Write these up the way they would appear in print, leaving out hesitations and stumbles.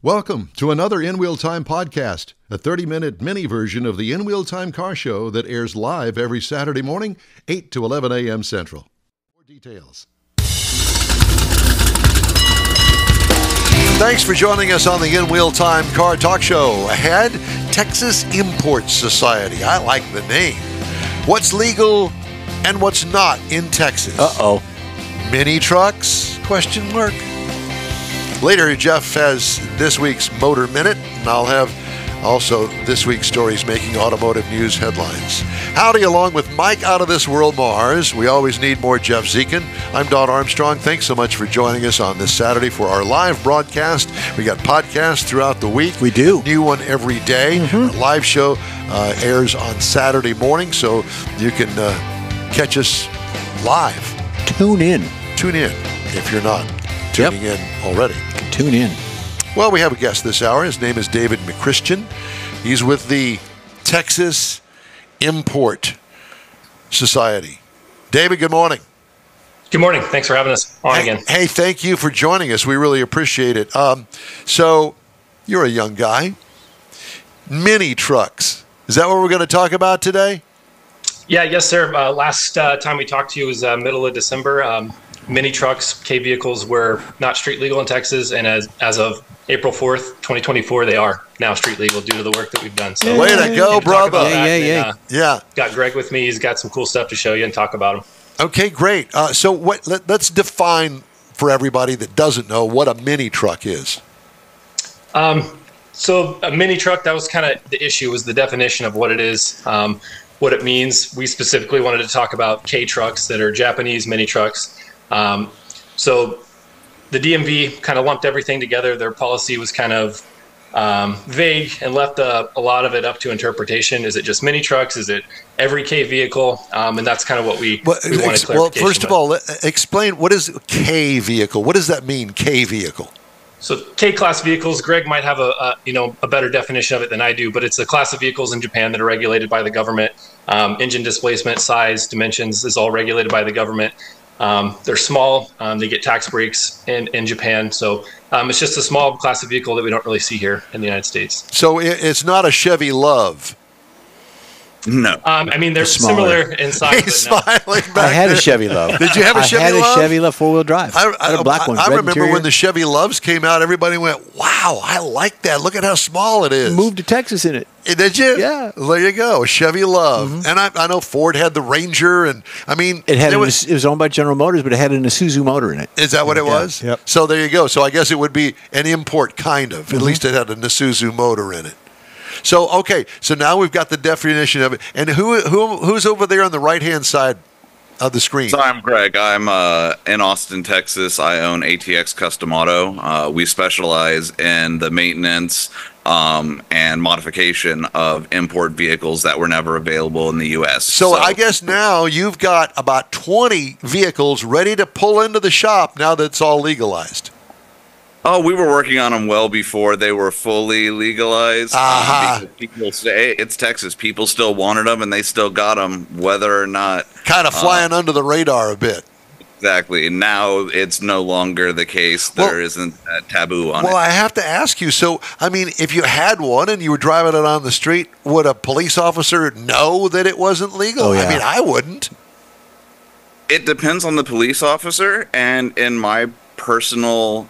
Welcome to another In Wheel Time podcast, a 30-minute mini version of the In Wheel Time car show that airs live every Saturday morning, 8 to 11 a.m. Central. More details. Thanks for joining us on the In Wheel Time car talk show. Ahead, Texas Import Society. I like the name. What's legal and what's not in Texas? Uh-oh. Mini trucks? Question mark. Later, Jeff has this week's Motor Minute, and I'll have also this week's stories making automotive news headlines. Howdy, along with Mike out of this world, Mars. We always need more Jeff Zekin. I'm Don Armstrong. Thanks so much for joining us on this Saturday for our live broadcast. We got podcasts throughout the week. We do. New one every day. Mm-hmm. Our live show airs on Saturday morning, so you can catch us live. Tune in. Tune in if you're not tuning in already. Tune in. Well, we have a guest this hour. His name is David McChristian. He's with the Texas Import Society. David, good morning. Good morning. Thanks for having us on again. Hey, thank you for joining us. We really appreciate it. So you're a young guy. Mini trucks. Is that what we're going to talk about today? Yeah, yes, sir. Last time we talked to you was middle of December. Mini trucks, K vehicles, were not street legal in Texas, and as of April 4th, 2024, they are now street legal due to the work that we've done. So, way to go, brother! Yeah. Got Greg with me. He's got some cool stuff to show you and talk about them. Okay, great. So, let's define for everybody that doesn't know what a mini truck is. So a mini truck, that was kind of the issue, was the definition of what it is. What it means. We specifically wanted to talk about K trucks that are Japanese mini trucks. So the DMV kind of lumped everything together. Their policy was kind of vague and left a lot of it up to interpretation. Is it just mini trucks? Is it every K vehicle? And that's kind of what we wanted clarification. Well, first of all, explain, what is K vehicle? What does that mean, K vehicle? So K-class vehicles, Greg might have a better definition of it than I do, but it's a class of vehicles in Japan that are regulated by the government. Engine displacement, size, dimensions is all regulated by the government. They're small. They get tax breaks in Japan. So it's just a small class of vehicle that we don't really see here in the United States. So it's not a Chevy Love. No. I mean, they're similar in size. He's smiling back. I had a Chevy Love. Did you have a Chevy Love? I had a Chevy Love four-wheel drive. I had a black one. I remember when the Chevy Loves came out, everybody went, wow, I like that. Look at how small it is. Moved to Texas in it. Did you? Yeah. There you go, Chevy Love. Mm-hmm. And I know Ford had the Ranger, and I mean, it was owned by General Motors, but it had an Isuzu motor in it. Is that what it was? Yep. So there you go. So I guess it would be an import, kind of. Mm-hmm. At least it had an Isuzu motor in it. So, okay, so now we've got the definition of it. And who's over there on the right-hand side of the screen? So I'm Greg. I'm in Austin, Texas. I own ATX Custom Auto. We specialize in the maintenance and modification of import vehicles that were never available in the U.S. So I guess now you've got about 20 vehicles ready to pull into the shop now that it's all legalized. Oh, we were working on them well before they were fully legalized. Uh-huh. People say it's Texas. People still wanted them, and they still got them, whether or not. Kind of flying under the radar a bit. Exactly. Now it's no longer the case. There isn't that taboo on it. Well, I have to ask you. So, I mean, if you had one and you were driving it on the street, would a police officer know that it wasn't legal? Oh, yeah. I mean, I wouldn't. It depends on the police officer, and in my personal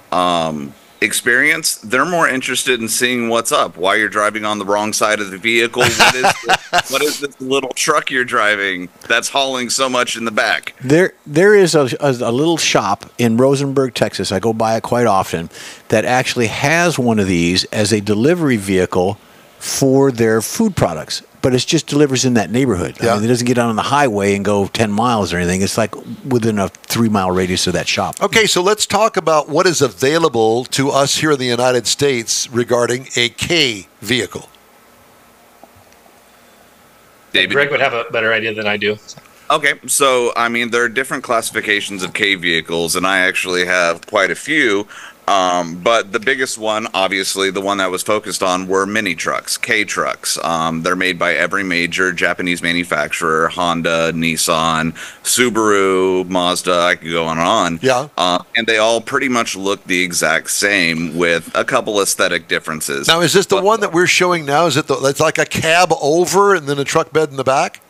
experience, they're more interested in seeing what's up, why you're driving on the wrong side of the vehicle, what is this little truck you're driving that's hauling so much in the back. There is a little shop in Rosenberg, Texas, I go by it quite often, that actually has one of these as a delivery vehicle for their food products. But it just delivers in that neighborhood. Yeah. I mean, it doesn't get out on the highway and go 10 miles or anything. It's like within a 3-mile radius of that shop. Okay, so let's talk about what is available to us here in the United States regarding a K vehicle. David. Greg would have a better idea than I do. Okay, so, I mean, there are different classifications of K vehicles, and I actually have quite a few. But the biggest one, obviously, the one that was focused on were mini trucks, K trucks. They're made by every major Japanese manufacturer, Honda, Nissan, Subaru, Mazda, I could go on and on. Yeah. And they all pretty much look the exact same with a couple aesthetic differences. Now, is this the one that we're showing now? Is it the, it's like a cab over and then a truck bed in the back?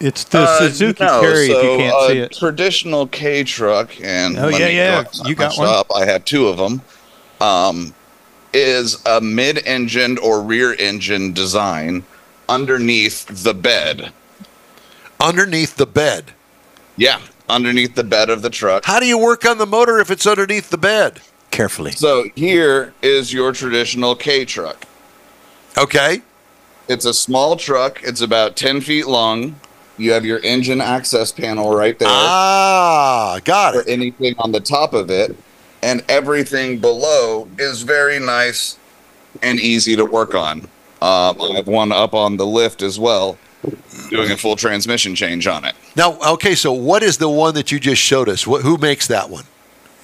It's the Suzuki Carry, so if you can't see it. Traditional K truck, and you got one. I have two of them. Is a mid-engined or rear-engined design underneath the bed. Underneath the bed. Yeah, underneath the bed of the truck. How do you work on the motor if it's underneath the bed? Carefully. So here is your traditional K truck. Okay. It's a small truck. It's about 10 feet long. You have your engine access panel right there. Ah, got it. Anything on the top of it, and everything below is very nice and easy to work on. I have one up on the lift as well, doing a full transmission change on it. Now, okay, so what is the one that you just showed us? Who makes that one?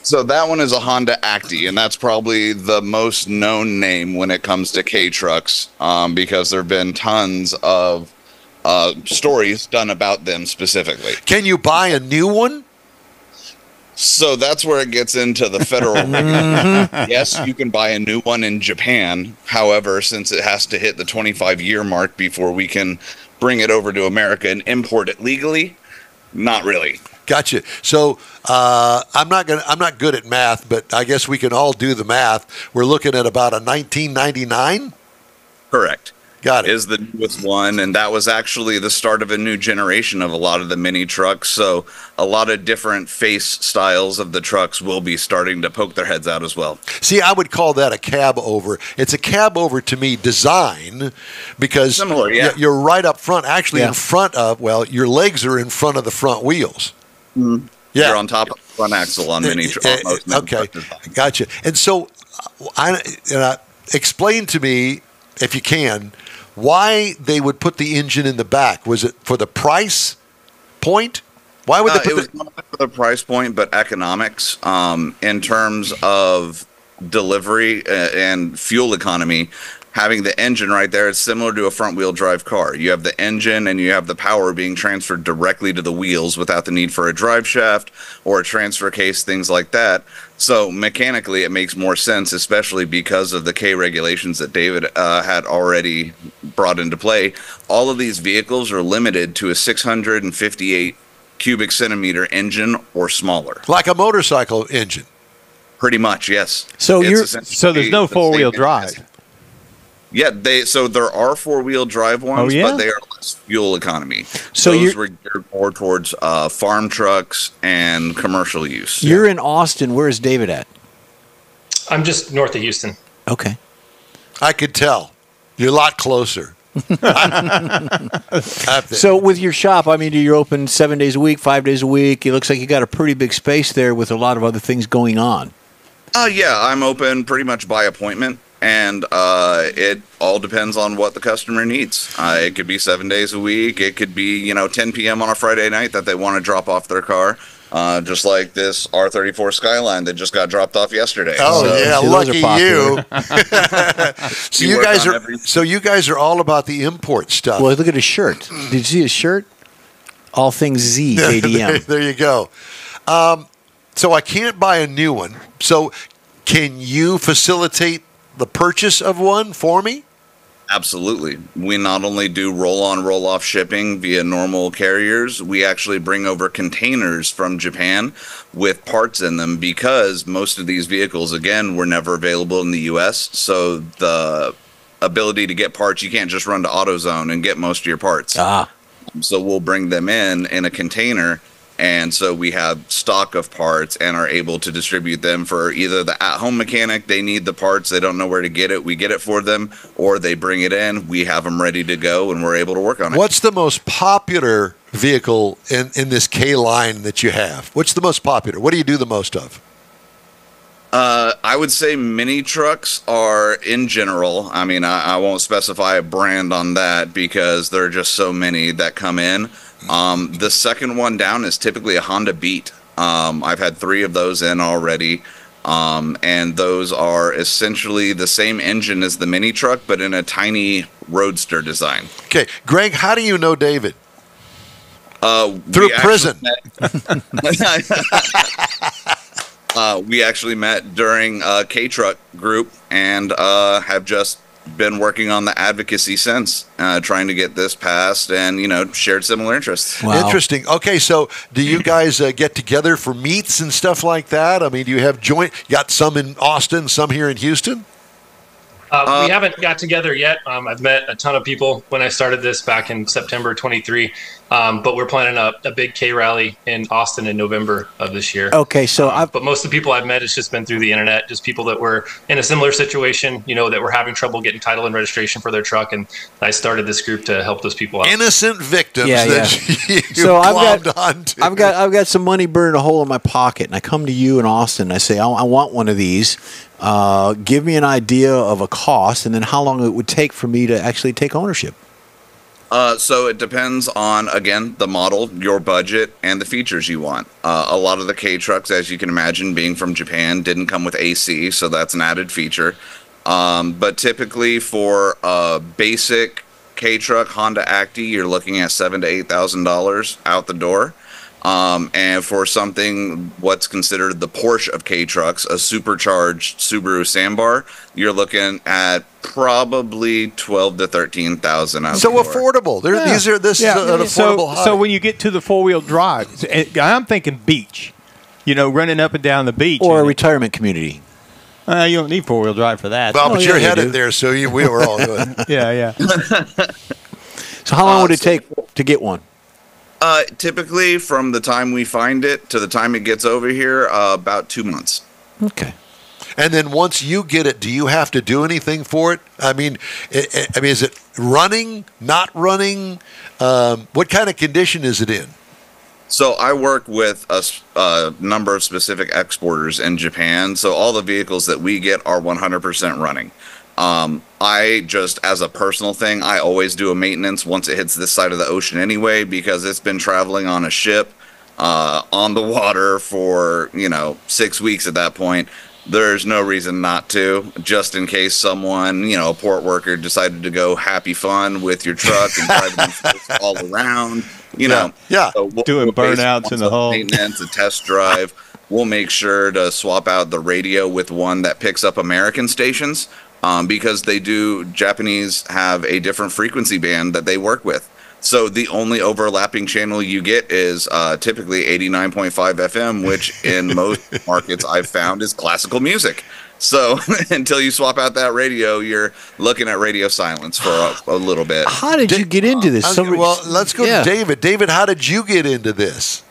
So that one is a Honda Acty, and that's probably the most known name when it comes to K trucks, because there have been tons of stories done about them specifically. Can you buy a new one? So that's where it gets into the federal regulation. Yes, you can buy a new one in Japan. However, since it has to hit the 25-year mark before we can bring it over to America and import it legally, not really. Gotcha. So I'm not good at math, but I guess we can all do the math. We're looking at about a 1999. Correct. Got it. Is the newest one, and that was actually the start of a new generation of a lot of the mini trucks. So a lot of different face styles of the trucks will be starting to poke their heads out as well. See, I would call that a cab over. It's a cab over to me design because similar, yeah. You're right up front, actually in front of, well, your legs are in front of the front wheels. Mm-hmm. Yeah. You're on top of the front axle on mini trucks. Okay, gotcha. And so explain to me, if you can, why they would put the engine in the back. Was it for the price point? Why would they put it? It was not for the price point, but economics. In terms of delivery and fuel economy, having the engine right there is similar to a front-wheel drive car. You have the engine and you have the power being transferred directly to the wheels without the need for a drive shaft or a transfer case, things like that. So mechanically, it makes more sense, especially because of the K regulations that David had already brought into play. All of these vehicles are limited to a 658 cubic centimeter engine or smaller. Like a motorcycle engine. Pretty much, yes. So there's no four-wheel drive. Yeah, so there are four-wheel drive ones, but they are less fuel economy. So those were geared more towards farm trucks and commercial use. You're in Austin. Where is David at? I'm just north of Houston. Okay. I could tell. You're a lot closer. So with your shop, I mean, you're open 7 days a week, 5 days a week. It looks like you got a pretty big space there with a lot of other things going on. Yeah, I'm open pretty much by appointment. And it all depends on what the customer needs. It could be 7 days a week. It could be, 10 p.m. on a Friday night that they want to drop off their car, just like this R34 Skyline that just got dropped off yesterday. Oh, yeah, lucky you. So you guys are all about the import stuff. Well, look at his shirt. Did you see his shirt? All things Z, JDM. There you go. So I can't buy a new one. So can you facilitate the purchase of one for me? Absolutely. We not only do roll-on, roll-off shipping via normal carriers, we actually bring over containers from Japan with parts in them because most of these vehicles, again, were never available in the U.S., so the ability to get parts, you can't just run to AutoZone and get most of your parts. Ah. So we'll bring them in a container. And so we have stock of parts and are able to distribute them for either the at-home mechanic, they need the parts, they don't know where to get it, we get it for them, or they bring it in, we have them ready to go, and we're able to work on it. What's the most popular vehicle in this K-line that you have? What's the most popular? What do you do the most of? I would say mini trucks are in general. I mean, I won't specify a brand on that because there are just so many that come in. The second one down is typically a Honda Beat. I've had three of those in already. And those are essentially the same engine as the mini truck, but in a tiny roadster design. Okay. Greg, how do you know David? Through prison. We actually met during a K-Truck group and have just been working on the advocacy since, trying to get this passed and, you know, shared similar interests. Wow. Interesting. Okay, so do you guys get together for meets and stuff like that? I mean, do you have joint, you got some in Austin, some here in Houston? We haven't got together yet. I've met a ton of people when I started this back in September 23, but we're planning a big K rally in Austin in November of this year. Okay, so but most of the people I've met, it's just been through the internet, just people that were in a similar situation, you know, that were having trouble getting title and registration for their truck, and I started this group to help those people out. Innocent victims that you glommed onto. I've got some money burning a hole in my pocket, and I come to you in Austin, and I say, I want one of these. Give me an idea of a cost and then how long it would take for me to actually take ownership. So it depends on, again, the model, your budget, and the features you want. A lot of the K-Trucks, as you can imagine, being from Japan, didn't come with AC, so that's an added feature. But typically for a basic K-Truck Honda Acty, you're looking at $7,000 to $8,000 out the door. And for something what's considered the Porsche of K-Trucks, a supercharged Subaru Sambar, you're looking at probably $12,000 to $13,000. So affordable. This is an affordable hobby. So when you get to the four-wheel drive, I'm thinking beach, you know, running up and down the beach. Or a retirement community. You don't need four-wheel drive for that. Well, but you're headed there, so we were all good. So how long would it take to get one? Typically, from the time we find it to the time it gets over here, about 2 months. Okay. And then once you get it, do you have to do anything for it? I mean, is it running, not running? What kind of condition is it in? So I work with a number of specific exporters in Japan. So all the vehicles that we get are 100% running. I just, as a personal thing, I always do a maintenance once it hits this side of the ocean anyway, because it's been traveling on a ship, on the water for, you know, 6 weeks at that point. There's no reason not to, just in case someone, you know, a port worker decided to go happy fun with your truck and drive them all around, you know. So doing burnouts in the hull. Maintenance, a test drive. We'll make sure to swap out the radio with one that picks up American stations. Because Japanese have a different frequency band that they work with. So the only overlapping channel you get is typically 89.5 FM, which in most markets I've found is classical music. So until you swap out that radio, you're looking at radio silence for a little bit. How did you get into this? Well, let's go to David. David, how did you get into this?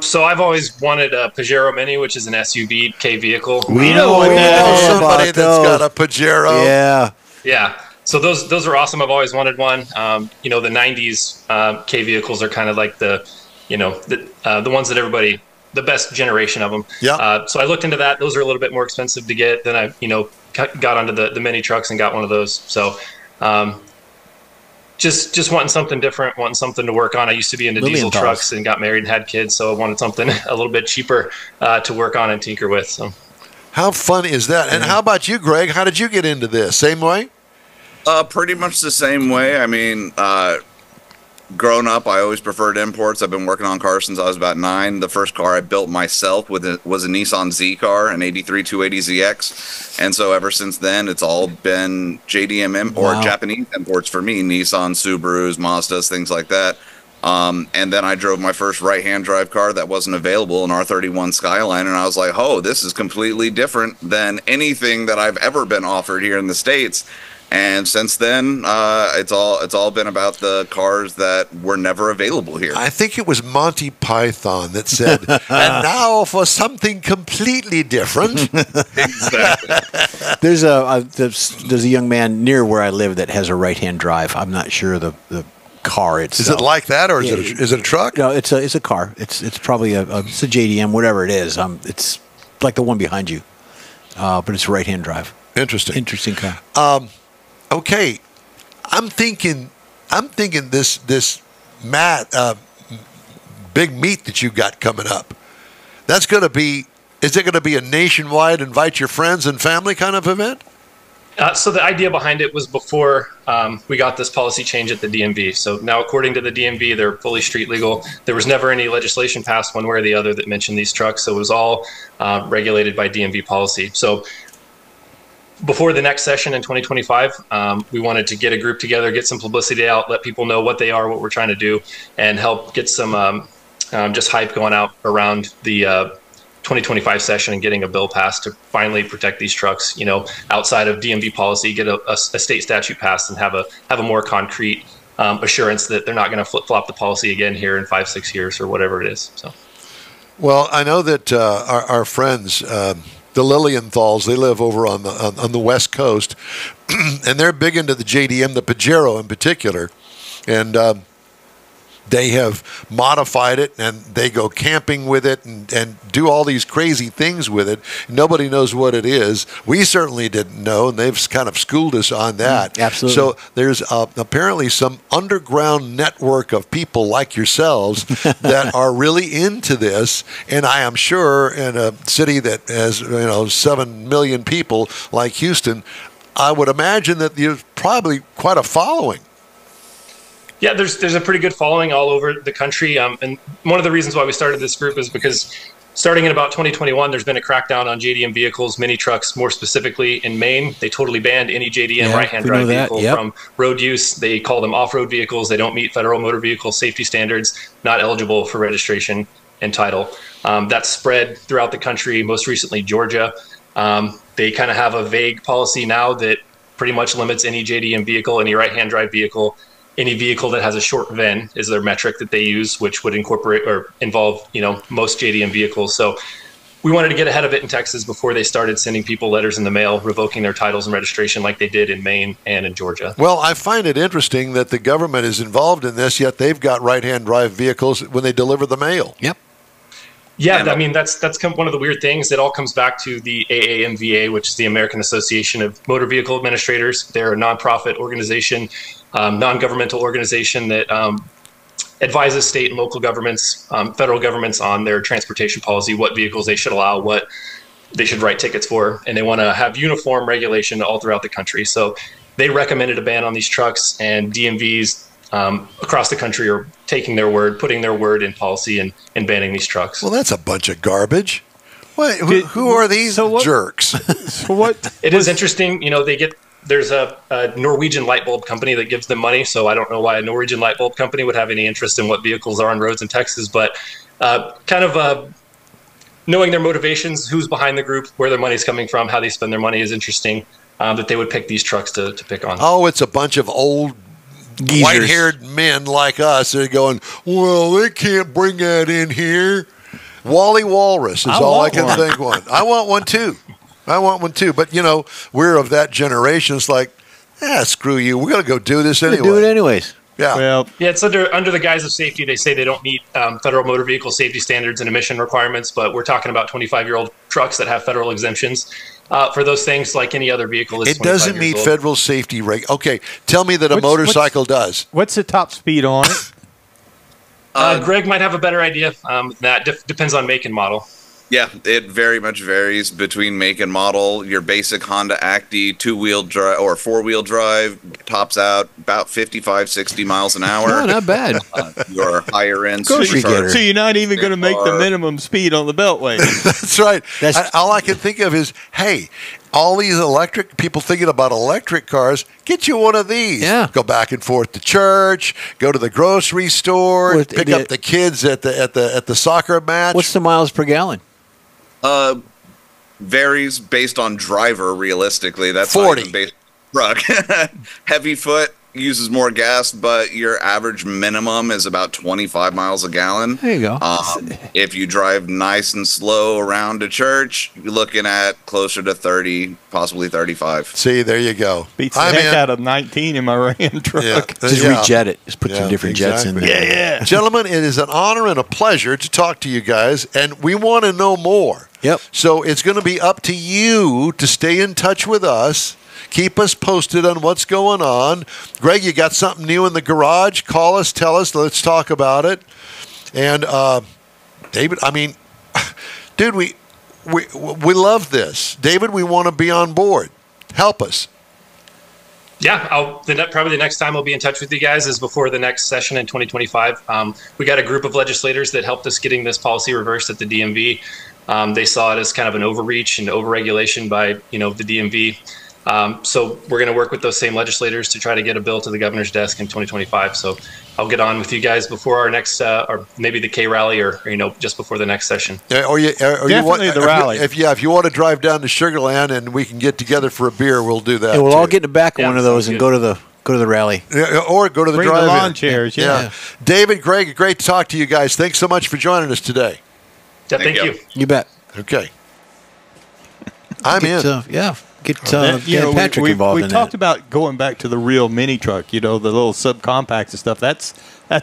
So I've always wanted a Pajero Mini, which is an SUV K vehicle. We know what that is. Somebody that's got a Pajero. Yeah. Yeah. So those are awesome. I've always wanted one. You know, the 90s K vehicles are kind of like the ones that everybody, the best generation of them. Yeah. So I looked into that. Those are a little bit more expensive to get. Then I, you know, got onto the mini trucks and got one of those. So, Just wanting something different, wanting something to work on. I used to be into diesel trucks and got married and had kids, so I wanted something a little bit cheaper to work on and tinker with. So, how fun is that? And how about you, Greg? How did you get into this? Same way? Pretty much the same way. I mean, growing up, I always preferred imports. I've been working on cars since I was about 9. The first car I built myself was a Nissan Z car, an 83 280ZX. And so ever since then, it's all been JDM or Japanese imports for me, Nissan, Subarus, Mazdas, things like that. And then I drove my first right-hand drive car that wasn't available, an R31 Skyline, and I was like, oh, this is completely different than anything that I've ever been offered here in the States. And since then, it's all been about the cars that were never available here. I think it was Monty Python that said, and now for something completely different. Exactly. There's a young man near where I live that has a right-hand drive. I'm not sure the car itself. Is it like that, or is it a truck? No, it's a car. It's probably a JDM, whatever it is. It's like the one behind you, but it's right-hand drive. Interesting car. Okay, I'm thinking this big meet that you got coming up, that's going to be Is it going to be a nationwide, invite your friends and family kind of event? So the idea behind it was before we got this policy change at the DMV. So now, according to the DMV, they're fully street legal. There was never any legislation passed one way or the other that mentioned these trucks. So it was all regulated by DMV policy. So before the next session in 2025, we wanted to get a group together, get some publicity out, let people know what they are, what we're trying to do, and help get some just hype going out around the 2025 session and getting a bill passed to finally protect these trucks, you know, outside of DMV policy, get a state statute passed and have a more concrete assurance that they're not going to flip-flop the policy again here in 5-6 years or whatever it is. So, well, I know that our friends, the Lilienthals, they live over on the West Coast, and they're big into the JDM, the Pajero in particular, and they have modified it, and they go camping with it and do all these crazy things with it. Nobody knows what it is. We certainly didn't know, and they've kind of schooled us on that. Absolutely. So there's apparently some underground network of people like yourselves that are really into this, and I am sure in a city that has, you know, 7 million people like Houston, I would imagine that there's probably quite a following. Yeah, there's a pretty good following all over the country, and one of the reasons why we started this group is because starting in about 2021, there's been a crackdown on JDM vehicles, mini trucks, more specifically in Maine. They totally banned any JDM right-hand drive vehicle from road use. They call them off-road vehicles. They don't meet federal motor vehicle safety standards, not eligible for registration and title. That's spread throughout the country, most recently Georgia. They kind of have a vague policy now that pretty much limits any JDM vehicle, any right-hand drive vehicle. Any vehicle that has a short VIN is their metric that they use, which would incorporate or involve, you know, most JDM vehicles. So we wanted to get ahead of it in Texas before they started sending people letters in the mail revoking their titles and registration like they did in Maine and in Georgia. Well, I find it interesting that the government is involved in this, yet they've got right-hand drive vehicles when they deliver the mail. Yep. Yeah, I mean, that's one of the weird things. It all comes back to the AAMVA, which is the American Association of Motor Vehicle Administrators. They're a nonprofit organization, non-governmental organization that advises state and local governments, federal governments on their transportation policy, what vehicles they should allow, what they should write tickets for. And they want to have uniform regulation all throughout the country. So they recommended a ban on these trucks, and DMVs across the country are taking their word, putting their word in policy and banning these trucks. Well, that's a bunch of garbage. What, who are these jerks? So what? It is interesting. You know, they get, there's a Norwegian light bulb company that gives them money. So I don't know why a Norwegian light bulb company would have any interest in what vehicles are on roads in Texas, but kind of knowing their motivations, who's behind the group, where their money's coming from, how they spend their money is interesting, that they would pick these trucks to pick on. Oh, it's a bunch of old white-haired men like us that are going, well, they can't bring that in here. Wally Walrus is all I can think of. I want one, too. I want one, too. But, you know, we're of that generation. It's like, screw you. We're going to go do this anyway. Do it anyways. Yeah. Well, yeah, it's under the guise of safety. They say they don't meet federal motor vehicle safety standards and emission requirements, but we're talking about 25-year-old trucks that have federal exemptions. For those things, like any other vehicle, it doesn't meet federal safety reg. Okay, tell me that a motorcycle does. What's the top speed on it? Greg might have a better idea. That depends on make and model. Yeah, it very much varies between make and model. Your basic Honda Acty 4-wheel drive tops out about 55, 60 miles an hour. No, not bad. Your higher-end supercharger. So you're not even going to make the minimum speed on the beltway. That's right. All I can think of is, hey, all these electric people thinking about electric cars, get you one of these. Yeah. Go back and forth to church, go to the grocery store, pick up the kids at the soccer match. What's the miles per gallon? Varies based on driver, realistically. That's 40. Base truck. Heavy foot uses more gas, but your average minimum is about 25 miles a gallon. There you go. If you drive nice and slow around to church, you're looking at closer to 30, possibly 35. See, there you go. Beats the heck out of 19 in my Ram truck. Yeah. Just rejet it. Just put some different jets in there. Yeah, yeah. Gentlemen, it is an honor and a pleasure to talk to you guys, and we want to know more. Yep. So it's going to be up to you to stay in touch with us. Keep us posted on what's going on. Greg, you got something new in the garage? Call us, tell us, let's talk about it. And David, I mean, dude, we we love this. David, we want to be on board. Help us. Yeah, probably the next time I'll be in touch with you guys is before the next session in 2025. We got a group of legislators that helped us getting this policy reversed at the DMV. They saw it as kind of an overreach and overregulation by, the DMV. So we're going to work with those same legislators to try to get a bill to the governor's desk in 2025. So I'll get on with you guys before our next, or maybe the K rally, or just before the next session. Yeah, the rally. If you want to drive down to Sugar Land and we can get together for a beer, we'll do that. Yeah, we'll all get in the back of one of those and go to the rally, or go to the drive-in. Lawn chairs. Yeah. David, Greg, great to talk to you guys. Thanks so much for joining us today. Yeah, thank you. You bet. Okay. I'm in. Get Patrick involved in that. We talked about going back to the real mini truck, the little subcompacts and stuff. That's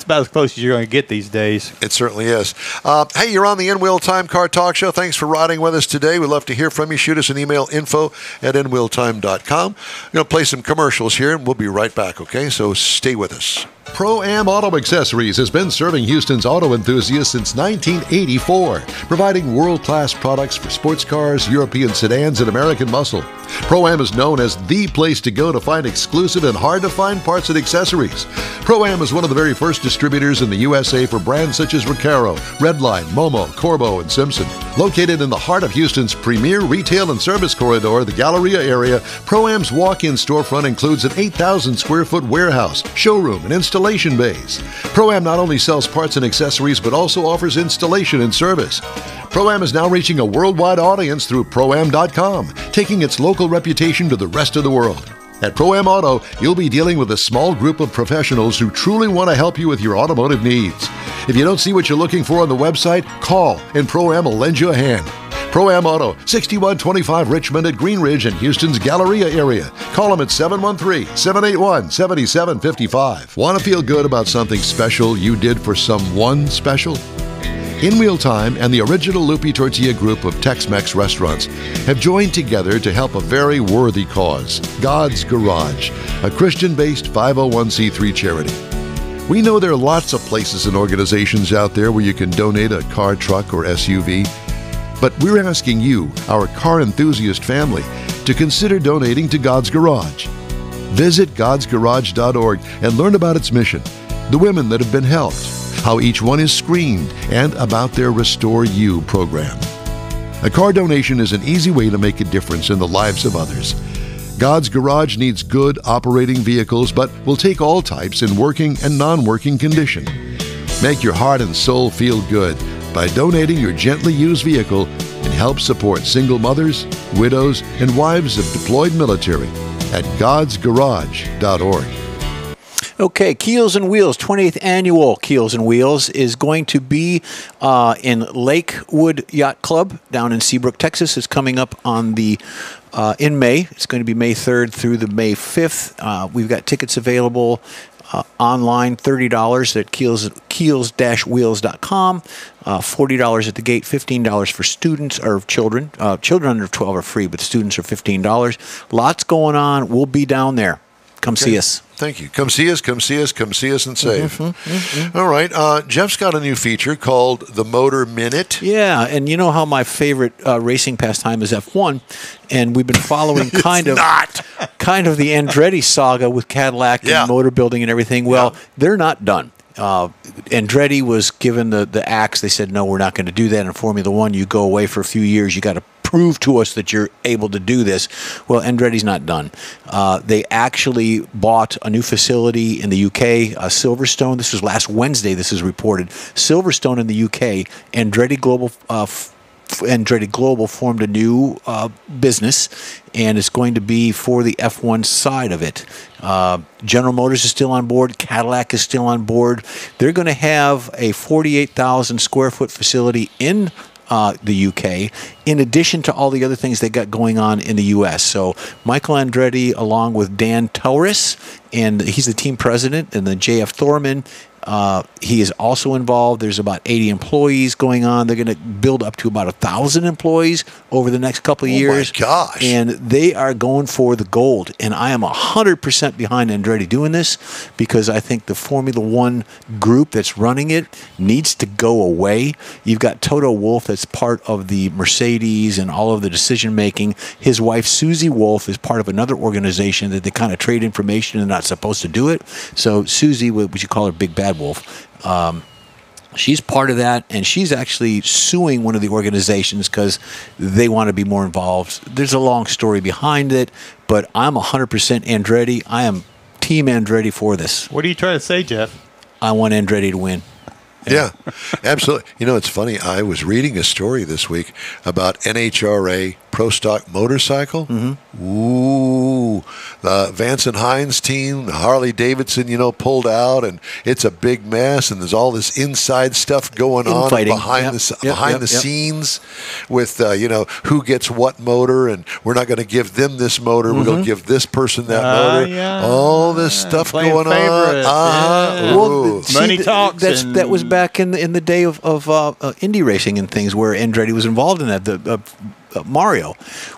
about as close as you're going to get these days. It certainly is. Hey, you're on the In Wheel Time Car Talk Show. Thanks for riding with us today. We'd love to hear from you. Shoot us an email, info@inwheeltime.com. I'm going to play some commercials here, and we'll be right back, okay? So stay with us. Pro-Am Auto Accessories has been serving Houston's auto enthusiasts since 1984, providing world-class products for sports cars, European sedans, and American muscle. Pro-Am is known as the place to go to find exclusive and hard-to-find parts and accessories. Pro-Am is one of the very first distributors in the USA for brands such as Recaro, Redline, Momo, Corbo, and Simpson. Located in the heart of Houston's premier retail and service corridor, the Galleria area, Pro-Am's walk-in storefront includes an 8,000-square-foot warehouse, showroom, and installation bays. Pro-Am not only sells parts and accessories, but also offers installation and service. Pro-Am is now reaching a worldwide audience through proam.com, taking its local reputation to the rest of the world. At Pro-Am Auto, you'll be dealing with a small group of professionals who truly want to help you with your automotive needs. If you don't see what you're looking for on the website, call and Pro-Am will lend you a hand. Pro-Am Auto, 6125 Richmond at Green Ridge in Houston's Galleria area. Call them at 713-781-7755. Want to feel good about something special you did for someone special? In Wheel Time and the original Lupe Tortilla group of Tex-Mex restaurants have joined together to help a very worthy cause, God's Garage, a Christian-based 501c3 charity. We know there are lots of places and organizations out there where you can donate a car, truck, or SUV, but we're asking you, our car enthusiast family, to consider donating to God's Garage. Visit godsgarage.org and learn about its mission, the women that have been helped, how each one is screened, and about their Restore You program. A car donation is an easy way to make a difference in the lives of others. God's Garage needs good operating vehicles, but will take all types in working and non-working condition. Make your heart and soul feel good by donating your gently used vehicle and help support single mothers, widows, and wives of deployed military at godsgarage.org. Okay, Keels and Wheels, 28th annual Keels and Wheels is going to be in Lakewood Yacht Club down in Seabrook, Texas. It's coming up on in May. It's going to be May 3rd through the May 5th. We've got tickets available online, $30 at keels-wheels.com, $40 at the gate, $15 for students or children. Children under 12 are free, but students are $15. Lots going on. We'll be down there. Come see us. Thank you. Come see us and save. All right. Jeff's got a new feature called the Motor Minute. Yeah, and you know how my favorite racing pastime is F1, and we've been following kind of the Andretti saga with Cadillac and motor building and everything. Well, they're not done. Andretti was given the axe. They said, no, we're not going to do that in Formula One. You go away for a few years. You got to prove to us that you're able to do this. Well, Andretti's not done. They actually bought a new facility in the UK, Silverstone. This was last Wednesday, this is reported. Silverstone in the UK, Andretti Global formed a new business, and it's going to be for the F1 side of it. General Motors is still on board. Cadillac is still on board. They're going to have a 48,000-square-foot facility in the UK, in addition to all the other things they got going on in the U.S. So Michael Andretti, along with Dan Torres, and he's the team president, and then J.F. Thorman, He is also involved. There's about 80 employees going on. They're going to build up to about 1,000 employees over the next couple of years. Oh, my gosh. And they are going for the gold. And I am 100% behind Andretti doing this because I think the Formula One group that's running it needs to go away. You've got Toto Wolff that's part of the Mercedes and all of the decision-making. His wife, Susie Wolff, is part of another organization that they kind of trade information and not supposed to do it. So Susie, what you call her Big Bad Wolf, she's part of that, and she's actually suing one of the organizations because they want to be more involved. There's a long story behind it, but I'm 100% Andretti. I am Team Andretti for this. What are you trying to say, Jeff? I want Andretti to win. Yeah, absolutely. You know, it's funny. I was reading a story this week about NHRA Pro Stock Motorcycle. Mm-hmm. Ooh, the Vance and Hines team, Harley-Davidson, you know, pulled out, and it's a big mess, and there's all this inside stuff going on behind the scenes with, you know, who gets what motor, and we're not going to give them this motor. Mm-hmm. We're going to give this person that motor. Yeah. All this stuff going on. Yeah. Well, see, money talks. That was back in the day of Indy racing and things where Andretti was involved in that. Mario,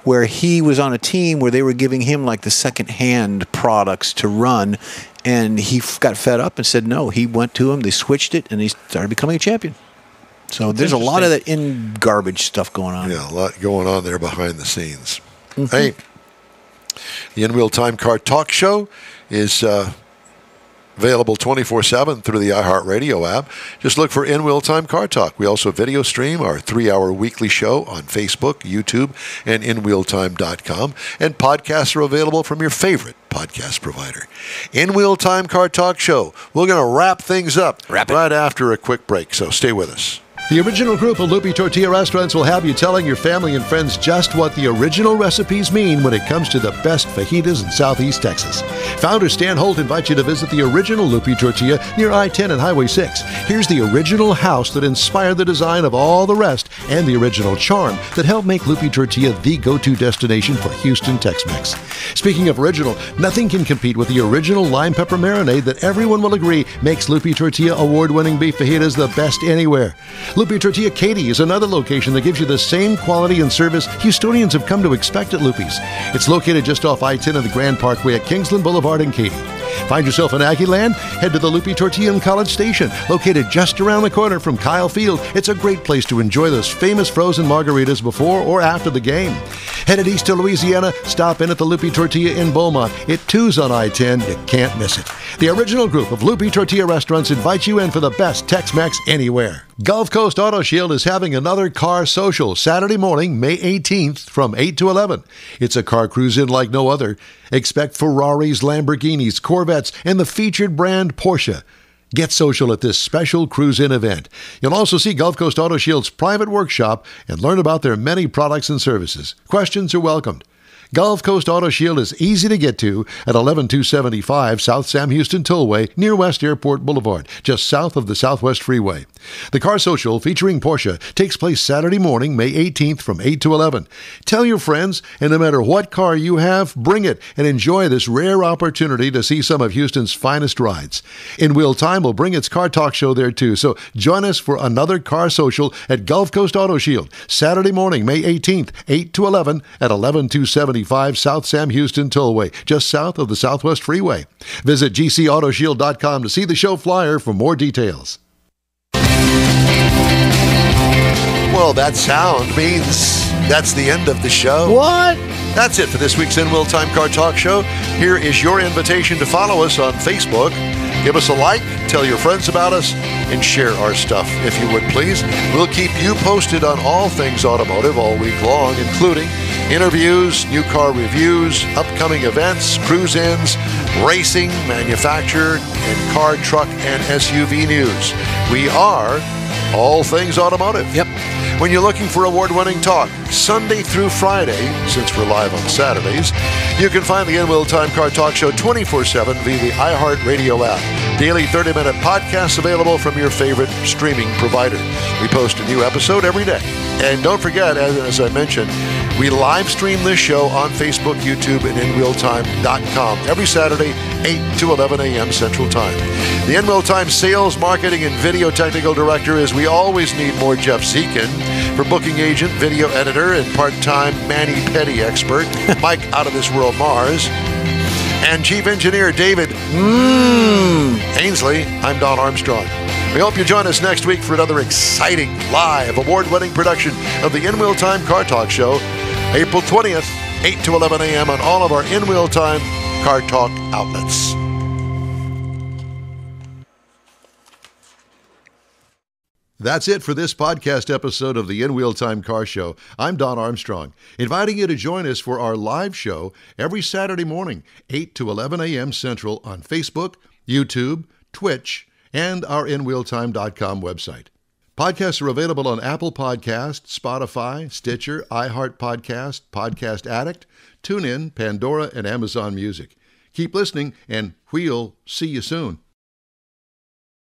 where he was on a team where they were giving him like the second-hand products to run, and he got fed up and said no. He went to him, they switched it, and he started becoming a champion. So there's a lot of that in-garbage stuff going on. Yeah, a lot going on there behind the scenes. Mm-hmm. Hey, the In Wheel Time Car Talk Show is available 24/7 through the iHeartRadio app. Just look for In Wheel Time Car Talk. We also video stream our 3-hour weekly show on Facebook, YouTube, and inwheeltime.com. And podcasts are available from your favorite podcast provider. In Wheel Time Car Talk Show. We're going to wrap things up right after a quick break, so stay with us. The original group of Lupe Tortilla Restaurants will have you telling your family and friends just what the original recipes mean when it comes to the best fajitas in Southeast Texas. Founder Stan Holt invites you to visit the original Lupe Tortilla near I-10 and Highway 6. Here's the original house that inspired the design of all the rest and the original charm that helped make Lupe Tortilla the go-to destination for Houston Tex-Mex. Speaking of original, nothing can compete with the original lime pepper marinade that everyone will agree makes Lupe Tortilla award-winning beef fajitas the best anywhere. Lupe Tortilla Katy is another location that gives you the same quality and service Houstonians have come to expect at Lupe's. It's located just off I-10 of the Grand Parkway at Kingsland Boulevard in Katy. Find yourself in Aggieland? Head to the Lupe Tortilla in College Station, located just around the corner from Kyle Field. It's a great place to enjoy those famous frozen margaritas before or after the game. Headed east to Louisiana, stop in at the Lupe Tortilla in Beaumont. It too's on I-10. You can't miss it. The original group of Lupe Tortilla restaurants invites you in for the best Tex-Mex anywhere. Gulf Coast Auto Shield is having another car social Saturday morning, May 18th from 8 to 11. It's a car cruise-in like no other. Expect Ferraris, Lamborghinis, Corvettes, and the featured brand Porsche. Get social at this special cruise-in event. You'll also see Gulf Coast Auto Shield's private workshop and learn about their many products and services. Questions are welcomed. Gulf Coast Auto Shield is easy to get to at 11275 South Sam Houston Tollway near West Airport Boulevard, just south of the Southwest Freeway. The Car Social featuring Porsche takes place Saturday morning, May 18th from 8 to 11. Tell your friends, and no matter what car you have, bring it and enjoy this rare opportunity to see some of Houston's finest rides. In Wheel Time will bring its Car Talk Show there too, so join us for another Car Social at Gulf Coast Auto Shield, Saturday morning, May 18th, 8 to 11 at 11275 South Sam Houston Tollway, just south of the Southwest Freeway. Visit gcautoshield.com to see the show flyer for more details. Well, that sound means that's the end of the show. What? That's it for this week's In Wheel Time Car Talk Show. Here is your invitation to follow us on Facebook. Give us a like, tell your friends about us, and share our stuff, if you would please. We'll keep you posted on all things automotive all week long, including interviews, new car reviews, upcoming events, cruise-ins, racing, manufacturer, and car, truck, and SUV news. We are All Things Automotive. Yep. When you're looking for award-winning talk, Sunday through Friday, since we're live on Saturdays, you can find the In Wheel Time Car Talk Show 24/7 via the iHeartRadio app. Daily 30-minute podcasts available from your favorite streaming provider. We post a new episode every day. And don't forget, as I mentioned, we live stream this show on Facebook, YouTube, and inwheeltime.com every Saturday, 8 to 11 a.m. Central Time. The In Wheel Time Sales, Marketing, and Video Technical Director is we always need more Jeff Zekin. For booking agent, video editor, and part-time mani-pedi expert, Mike Out of This World Mars. And Chief Engineer David Ainsley, I'm Don Armstrong. We hope you join us next week for another exciting, live, award-winning production of the In Wheel Time Car Talk Show, April 20th, 8 to 11 a.m. on all of our In Wheel Time Car Talk outlets. That's it for this podcast episode of the In Wheel Time Car Show. I'm Don Armstrong, inviting you to join us for our live show every Saturday morning, 8 to 11 a.m. Central on Facebook, YouTube, Twitch, and our inwheeltime.com website. Podcasts are available on Apple Podcasts, Spotify, Stitcher, iHeart Podcast, Podcast Addict, TuneIn, Pandora, and Amazon Music. Keep listening and we'll see you soon.